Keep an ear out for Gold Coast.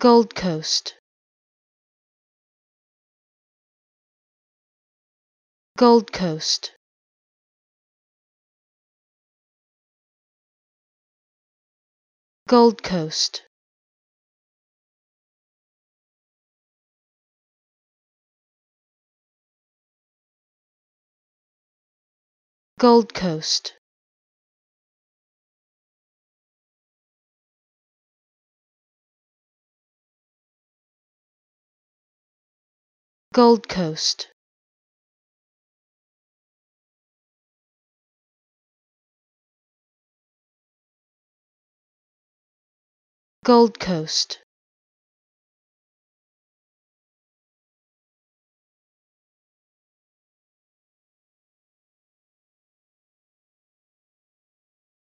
Gold Coast, Gold Coast, Gold Coast, Gold Coast, Gold Coast, Gold Coast.